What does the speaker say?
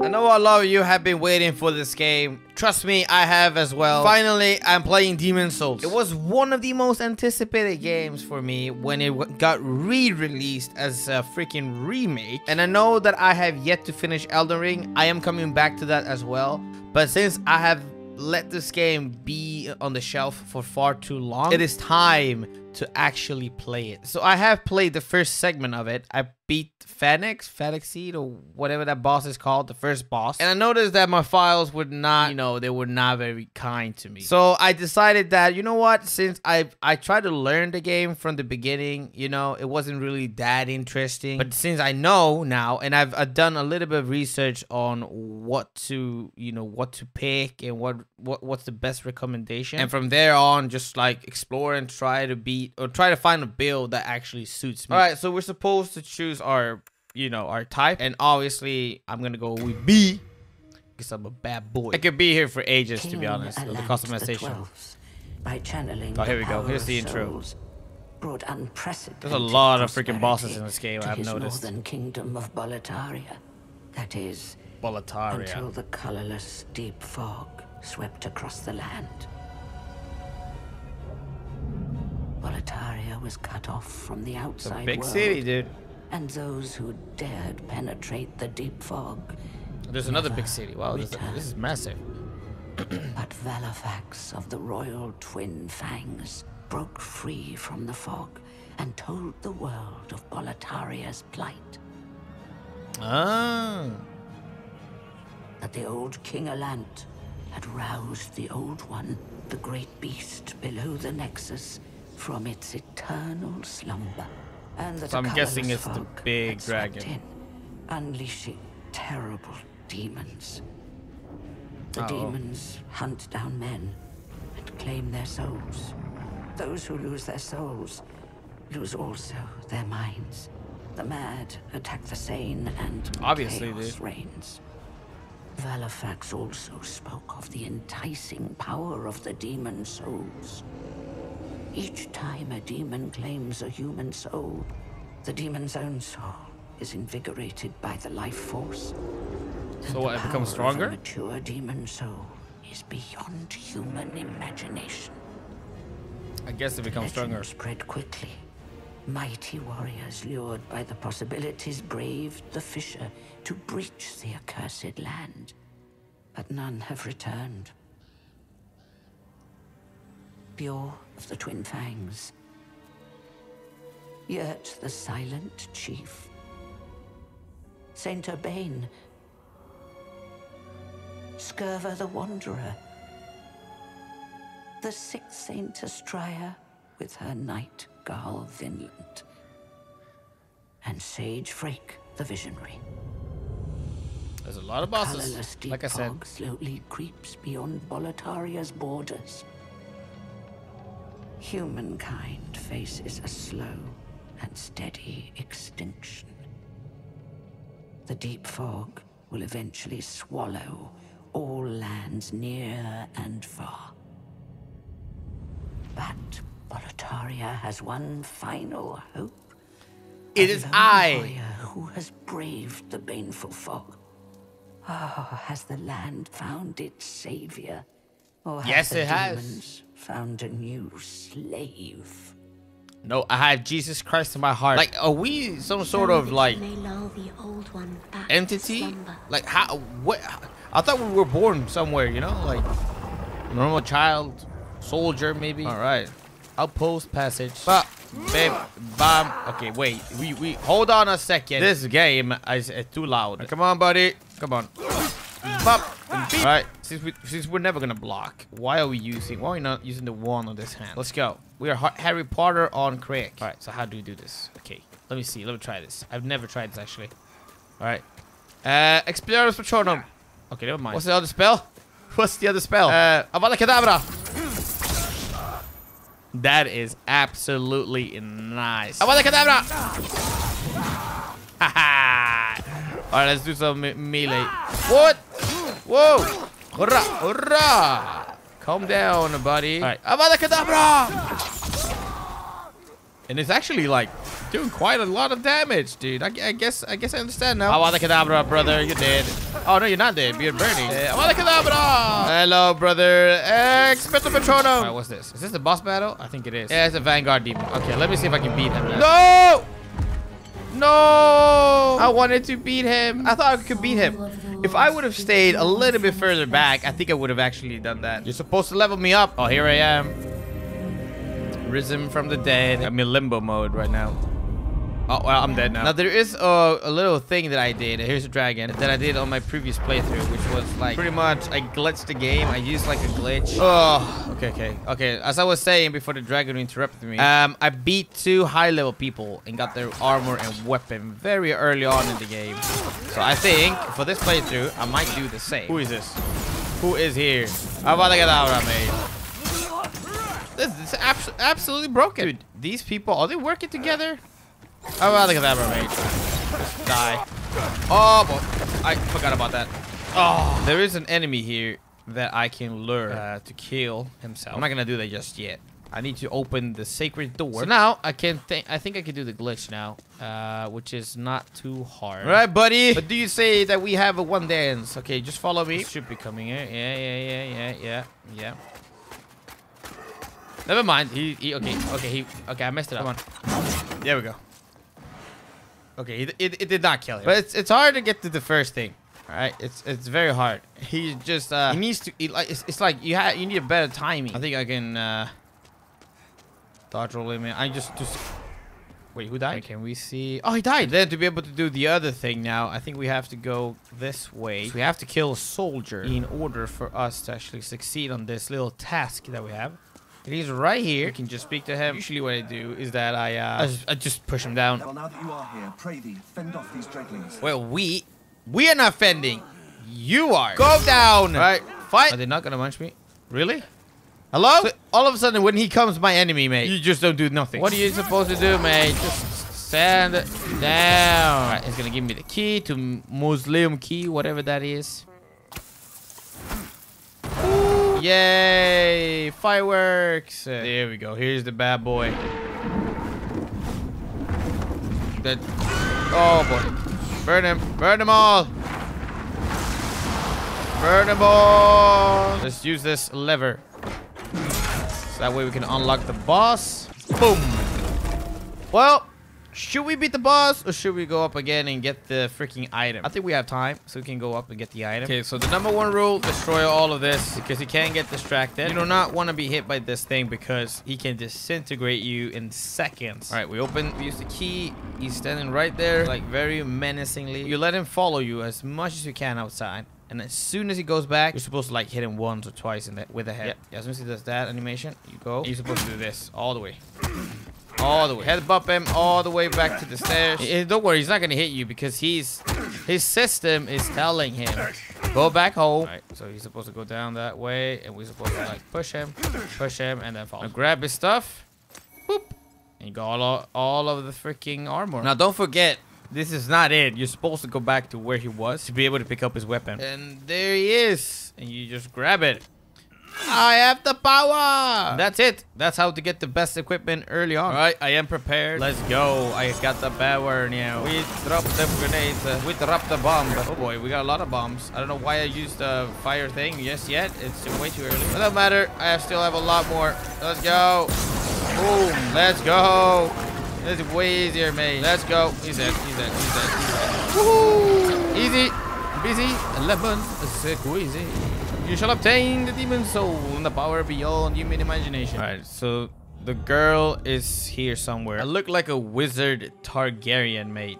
I know a lot of you have been waiting for this game. Trust me, I have as well. Finally, I'm playing Demon's Souls. It was one of the most anticipated games for me when it got re-released as a freaking remake. And I know that I have yet to finish Elden Ring. I am coming back to that as well. But since I have let this game be on the shelf for far too long, it is time to actually play it. So I have played the first segment of it. I beat Phalanx Seed or whatever that boss is called, the first boss. And I noticed that my files would not, they were not very kind to me. So I decided that, you know what, since I tried to learn the game from the beginning, it wasn't really that interesting. But since I know now, and I've done a little bit of research on what to, what to pick and what's the best recommendation. And from there on, just like explore and try to beat or try to find a build that actually suits me. All right, so we're supposed to choose our our type, and obviously I'm gonna go with B because I'm a bad boy. I could be here for ages, to be honest, with the customization. By channeling the power of souls, here we go. Here's the intro. Brought unprecedented There's a lot of freaking bosses in this game, I've noticed. Northern kingdom of Boletaria, that is Boletaria, until the colorless deep fog swept across the land. Boletaria was cut off from the outside world. Big city, dude. And those who dared penetrate the deep fog. There's another big city. Wow, this is massive. But Valifax of the royal twin fangs broke free from the fog and told the world of Boletaria's plight. Ah. That the old King Alant had roused the old one, the great beast below the Nexus, from its eternal slumber. And so I'm guessing it's the big dragon. Unleashing terrible demons. The demons hunt down men and claim their souls. Those who lose their souls lose also their minds. The mad attack the sane, and obviously chaos reigns. Valifax also spoke of the enticing power of the demon souls. Each time a demon claims a human soul, the demon's own soul is invigorated by the life force. So what, it becomes stronger? A mature demon soul is beyond human imagination. I guess it becomes stronger. Spread quickly. Mighty warriors lured by the possibilities braved the fissure to breach the accursed land. But none have returned. Pure of the Twin Fangs, Yurt the Silent Chief, Saint Urbane, Skurva the Wanderer, the sixth Saint Astria with her knight Garl Vinland, and Sage Freak the Visionary. There's a lot of bosses. Like I said, fog slowly creeps beyond Boletaria's borders. Humankind faces a slow and steady extinction. The deep fog will eventually swallow all lands near and far. But Boletaria has one final hope. It is I who has braved the baneful fog. Oh, has the land found its savior? Or yes, it has. Found a new slave. No, I have Jesus Christ in my heart. Like, are we some sort of like entity? Like, how? What? I thought we were born somewhere, like normal child, soldier, maybe. All right, outpost passage. But, babe, bam. Okay, wait. We hold on a second. This game is too loud. Come on, buddy. Come on. Bop. All right, since we're never gonna block, why are we not using the wand on this hand? Let's go. We are Harry Potter on crack. All right, so how do we do this? Okay, let me see. Let me try this. I've never tried this actually. All right, Expelliarmus Patronum. Okay, never mind. What's the other spell? Avada Kedavra. That is absolutely nice. Avada Kedavra. Haha. All right, let's do some melee. What? Whoa! Hurrah! Hurrah! Calm down, buddy. All right. Avada Kedavra! And it's actually like Doing quite a lot of damage, dude. I guess I understand now. Avada Kedavra, brother. You're dead. Oh, no, you're not dead. You're burning. Avada Kedavra! Hello, brother. Expecto Patronum. Alright, what's this? Is this the boss battle? I think it is. Yeah, it's a Vanguard demon. Okay, let me see if I can beat him now. No! No! I wanted to beat him. I thought I could beat him. If I would have stayed a little bit further back, I think I would have actually done that. You're supposed to level me up. Oh, here I am. Risen from the dead. I'm in limbo mode right now. Oh, well, I'm dead now. Now, there is a little thing that I did. Here's a dragon that I did on my previous playthrough, which was like pretty much I glitched the game. I used like a glitch. Oh, okay. As I was saying before the dragon interrupted me, I beat 2 high-level people and got their armor and weapon very early on in the game. So I think for this playthrough, I might do the same. Who is this? Who is here? Avada Kedavra, mate. This is absolutely broken. Dude, these people, are they working together? Oh, well, look at that, bro, mate. Just die. Oh, boy. I forgot about that. Oh, there is an enemy here that I can lure to kill himself. I'm not gonna do that just yet. I need to open the sacred door. So now I can I think I can do the glitch now, which is not too hard. All right, buddy. But do you say that we have a one dance? Okay, just follow me. This should be coming here. Yeah. Never mind. Okay. I messed it up. Come on. There we go. Okay, it did not kill him. But it's hard to get to the first thing. All right, it's very hard. He's just he needs to it's like you need a better timing. I think I can dodge roll him in. I just wait, who died? Wait, can we see? Oh, he died. Then to be able to do the other thing now, I think we have to go this way. So we have to kill a soldier in order for us to actually succeed on this little task that we have. He's right here. You can just speak to him. Usually what I do is that I just push him down. Well, now that you are here, pray thee, fend off these dreglings. Well, we are not fending. You are. Go down. All right, fight. Are they not going to munch me? Really? Hello? So, all of a sudden, when he comes my enemy, mate, you just don't do nothing. What are you supposed to do, mate? Just stand down. All right, he's going to give me the key to Mausoleum Key, whatever that is. Yay! Fireworks! There we go. Here's the bad boy. That. Oh boy! Burn him! Burn them all! Burn them all! Let's use this lever. So that way we can unlock the boss. Boom! Well, should we beat the boss or should we go up again and get the freaking item? I think we have time, so we can go up and get the item. Okay, so the #1 rule, destroy all of this because he can get distracted. You do not want to be hit by this thing because he can disintegrate you in seconds. All right, we use the key. He's standing right there, like very menacingly. You let him follow you as much as you can outside. And as soon as he goes back, you're supposed to like hit him once or twice in with the head. Yeah, as soon as he does that animation, you go. You're supposed to do this all the way. All the way. Headbutt him all the way back to the stairs. Don't worry, he's not going to hit you because his system is telling him, go back home. All right, so he's supposed to go down that way, and we're supposed to like push him, and then follow him. Now grab his stuff. Boop. And you got all of the freaking armor. Now, don't forget, this is not it. You're supposed to go back to where he was to be able to pick up his weapon. And there he is. And you just grab it. I have the power. That's it. That's how to get the best equipment early on. All right, I am prepared. Let's go. I got the power now. We dropped the grenades. We dropped the bomb. Oh boy, we got a lot of bombs. I don't know why I used the fire thing just yet. It's way too early. It doesn't matter. I still have a lot more. Let's go. Boom. Let's go. This is way easier, mate. Let's go. He's dead. Woohoo. Easy. Busy. 11. Squeezy. You shall obtain the Demon's Soul and the power beyond human imagination. All right, so the girl is here somewhere. I look like a wizard Targaryen, mate.